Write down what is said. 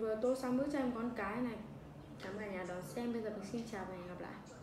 Vừa tôi xong bước cho em con cái này. Cảm ơn cả nhà đón xem. Bây giờ mình xin chào và hẹn gặp lại.